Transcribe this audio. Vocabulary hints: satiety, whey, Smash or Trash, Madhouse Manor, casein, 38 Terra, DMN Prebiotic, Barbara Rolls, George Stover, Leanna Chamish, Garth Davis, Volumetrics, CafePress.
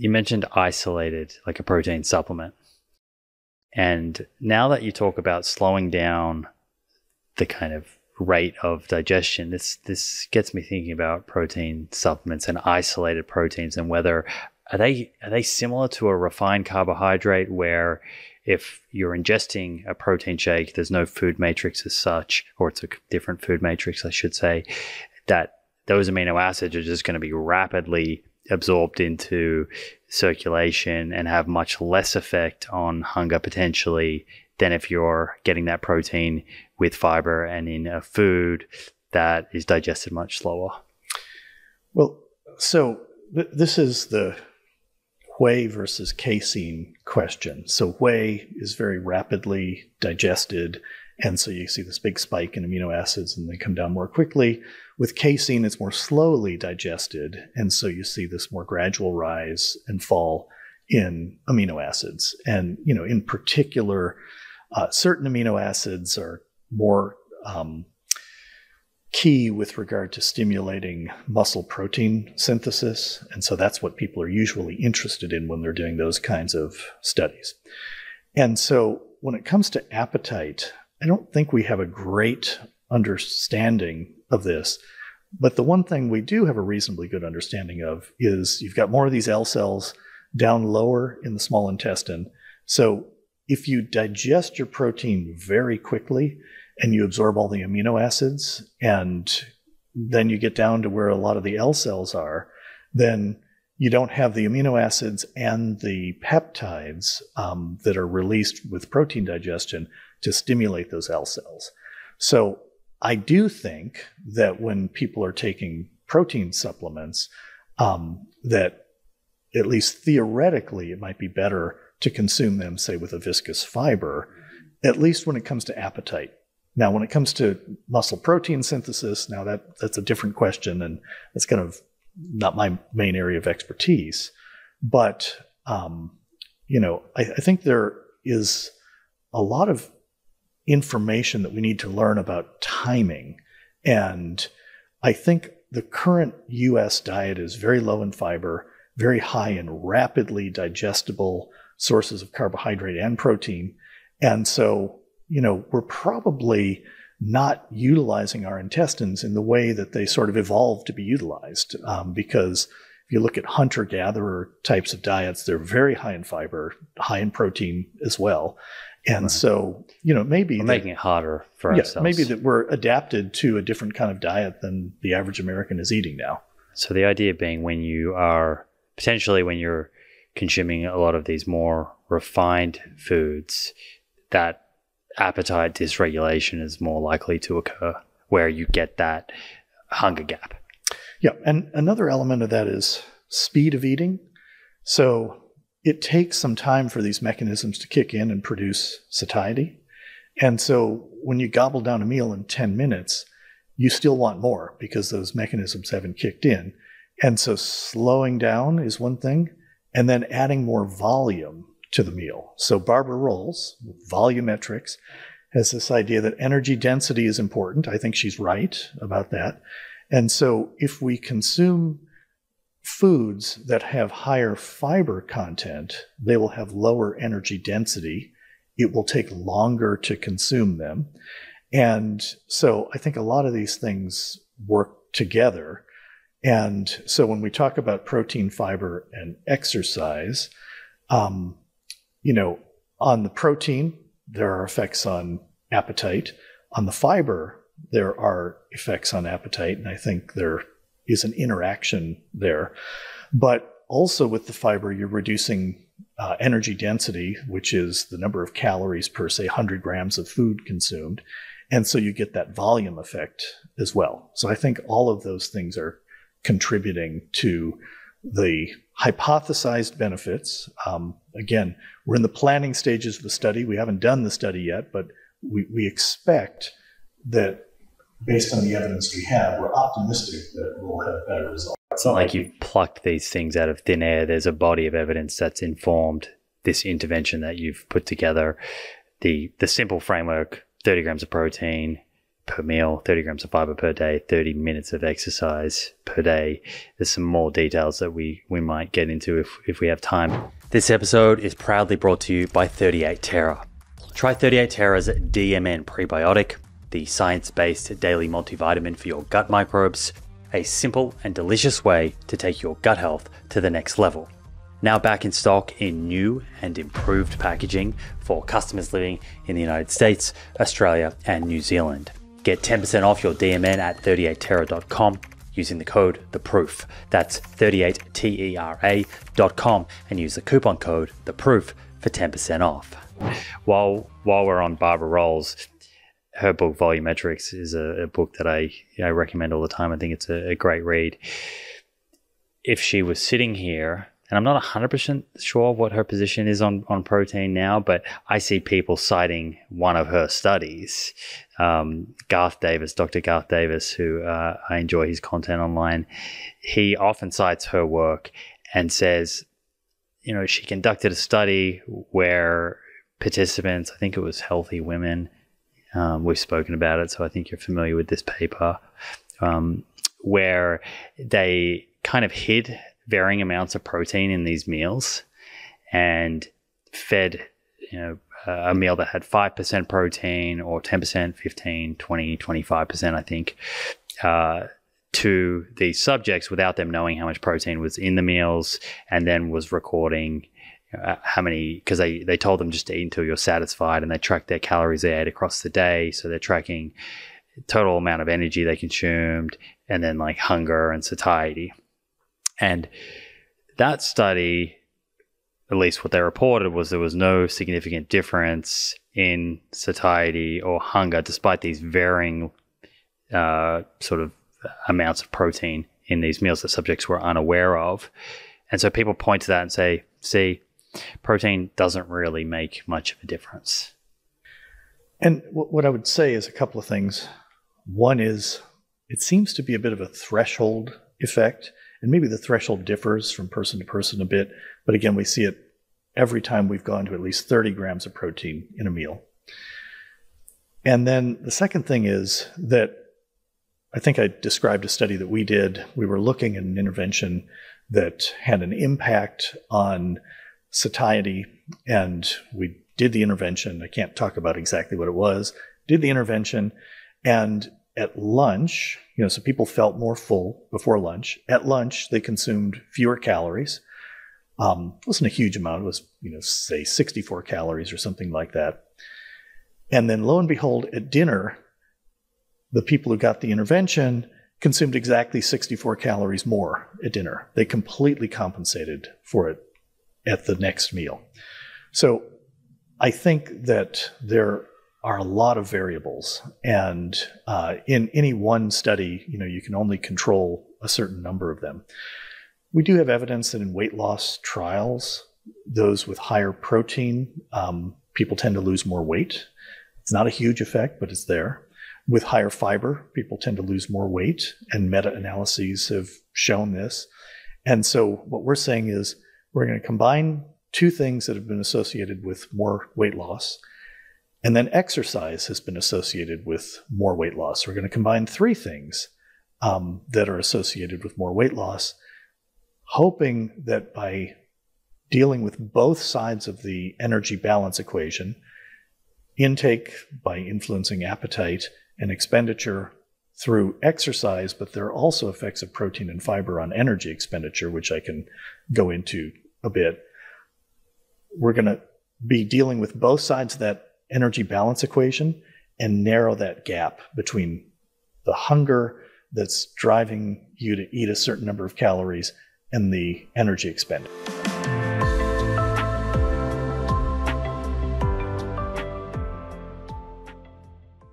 you mentioned isolated, like a protein supplement. And now that you talk about slowing down the kind of rate of digestion, this gets me thinking about protein supplements and isolated proteins, and whether are they similar to a refined carbohydrate, where if you're ingesting a protein shake, there's no food matrix as such, or it's a different food matrix, I should say, that those amino acids are just going to be rapidly absorbed into circulation and have much less effect on hunger potentially than if you're getting that protein with fiber and in a food that is digested much slower? Well, so this is the whey versus casein question. So whey is very rapidly digested, and so you see this big spike in amino acids and they come down more quickly. With casein, it's more slowly digested, and so you see this more gradual rise and fall in amino acids. And, you know, in particular, certain amino acids are more key with regard to stimulating muscle protein synthesis. And so that's what people are usually interested in when they're doing those kinds of studies. And so when it comes to appetite, I don't think we have a great understanding of this, but the one thing we do have a reasonably good understanding of is you've got more of these L cells down lower in the small intestine. So if you digest your protein very quickly and you absorb all the amino acids, and then you get down to where a lot of the L cells are, then you don't have the amino acids and the peptides that are released with protein digestion to stimulate those L cells. So I do think that when people are taking protein supplements, that at least theoretically it might be better to consume them, say, with a viscous fiber, at least when it comes to appetite. Now, when it comes to muscle protein synthesis, now that's a different question, and that's kind of not my main area of expertise. But, you know, I think there is a lot of information that we need to learn about timing. And I think the current US diet is very low in fiber, very high in rapidly digestible sources of carbohydrate and protein. And so, you know, we're probably not utilizing our intestines in the way that they sort of evolved to be utilized. Because if you look at hunter-gatherer types of diets, they're very high in fiber, high in protein as well. And right. So, you know, maybe we're making it harder for ourselves. Maybe that we're adapted to a different kind of diet than the average American is eating now. So the idea being, when you are potentially when you're consuming a lot of these more refined foods, that appetite dysregulation is more likely to occur, where you get that hunger gap. Yeah. And another element of that is speed of eating. So it takes some time for these mechanisms to kick in and produce satiety. And so when you gobble down a meal in 10 minutes, you still want more because those mechanisms haven't kicked in. And so slowing down is one thing, and then adding more volume to the meal. So Barbara Rolls, Volumetrics, has this idea that energy density is important. I think she's right about that. And so if we consume foods that have higher fiber content, they will have lower energy density. It will take longer to consume them. And so I think a lot of these things work together. And so when we talk about protein, fiber, and exercise, you know, on the protein, there are effects on appetite. On the fiber, there are effects on appetite, and I think there is an interaction there. But also with the fiber, you're reducing energy density, which is the number of calories per, say, 100 grams of food consumed. And so you get that volume effect as well. So I think all of those things are contributing to the hypothesized benefits. Again, we're in the planning stages of the study. We haven't done the study yet, but we expect that based on the evidence we have, we're optimistic that we'll have better results. It's not like you've plucked these things out of thin air. There's a body of evidence that's informed this intervention that you've put together. The simple framework, 30 grams of protein, per meal, 30 grams of fiber per day, 30 minutes of exercise per day. There's some more details that we might get into if we have time. This episode is proudly brought to you by 38 Terra. Try 38 Terra's DMN Prebiotic, the science-based daily multivitamin for your gut microbes, a simple and delicious way to take your gut health to the next level. Now back in stock in new and improved packaging for customers living in the United States, Australia, and New Zealand. Get 10% off your DMN at 38terra.com using the code THEPROOF. That's 38terra.com and use the coupon code THEPROOF for 10% off. While we're on Barbara Rolls, her book Volumetrics is a book that I recommend all the time. I think it's a great read. If she was sitting here, and I'm not 100% sure what her position is on protein now, but I see people citing one of her studies, Garth Davis, Dr. Garth Davis, who I enjoy his content online. He often cites her work and says, you know, she conducted a study where participants, I think it was healthy women, we've spoken about it, so I think you're familiar with this paper, where they kind of hid varying amounts of protein in these meals and fed, you know, a meal that had 5% protein or 10%, 15, 20, 25%, I think, to the subjects without them knowing how much protein was in the meals, and then was recording how many, because they told them just to eat until you're satisfied, and they tracked their calories they ate across the day. So they're tracking total amount of energy they consumed and then like hunger and satiety. And that study, at least what they reported, was there was no significant difference in satiety or hunger, despite these varying sort of amounts of protein in these meals that subjects were unaware of. And so people point to that and say, see, protein doesn't really make much of a difference. And what I would say is a couple of things. One is it seems to be a bit of a threshold effect. And maybe the threshold differs from person to person a bit, but again, we see it every time we've gone to at least 30 grams of protein in a meal. And then the second thing is that I think I described a study that we did. We were looking at an intervention that had an impact on satiety, and we did the intervention. I can't talk about exactly what it was. Did the intervention, and at lunch, you know, so people felt more full before lunch. At lunch, they consumed fewer calories. It wasn't a huge amount. It was, you know, say 64 calories or something like that. And then lo and behold, at dinner, the people who got the intervention consumed exactly 64 calories more at dinner. They completely compensated for it at the next meal. So I think that there are a lot of variables, and in any one study, you know, you can only control a certain number of them. We do have evidence that in weight loss trials, those with higher protein, people tend to lose more weight. It's not a huge effect, but it's there. With higher fiber, people tend to lose more weight, and meta-analyses have shown this. And so what we're saying is we're going to combine two things that have been associated with more weight loss, and then exercise has been associated with more weight loss. So we're going to combine three things that are associated with more weight loss, hoping that by dealing with both sides of the energy balance equation, intake by influencing appetite and expenditure through exercise, but there are also effects of protein and fiber on energy expenditure, which I can go into a bit. We're going to be dealing with both sides of that energy balance equation and narrow that gap between the hunger that's driving you to eat a certain number of calories and the energy expended.